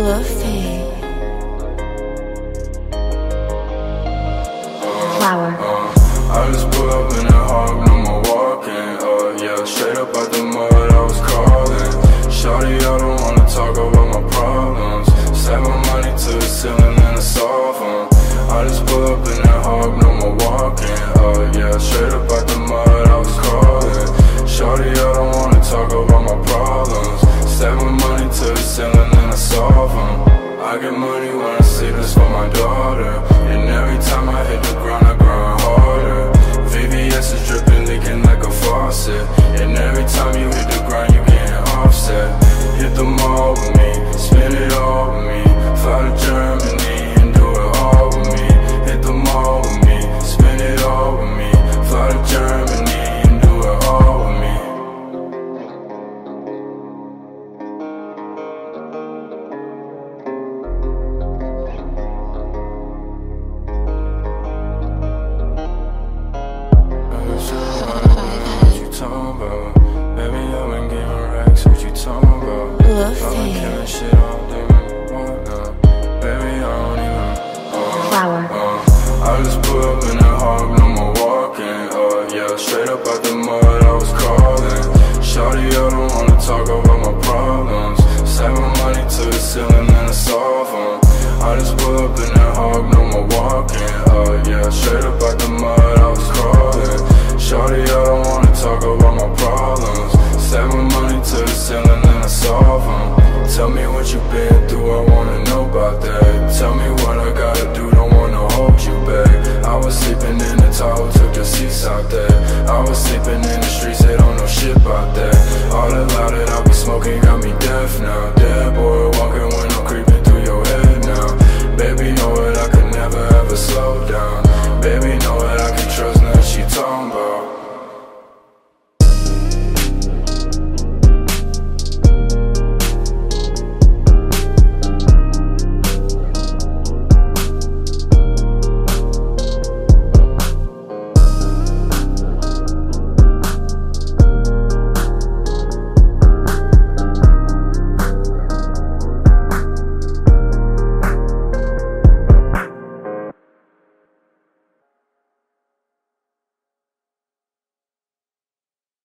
loving. Flower. I just put up in a hog, no more walking. Yeah, straight up out the mud, I was calling. Shawty, I don't wanna talk about my problems. Save my money to the ceiling and I solve them. I just put up in a hog, no more walking. Yeah, straight up out the mud, I was calling. Shawty, I don't wanna talk about my problems. Save my money to the ceiling and I solve them. I get money when I see this for my daughter. And every time I hit the ground, I grind harder. VVS is dripping, leaking like a faucet. And every time you hit the grind, you getting offset. Hit the mall with me, spend it all with me. Fly to Germany and do it all with me. Hit the mall with me, spend it all with me. Fly to Germany and do it all with me. Sleeping in the streets, they don't know shit about that.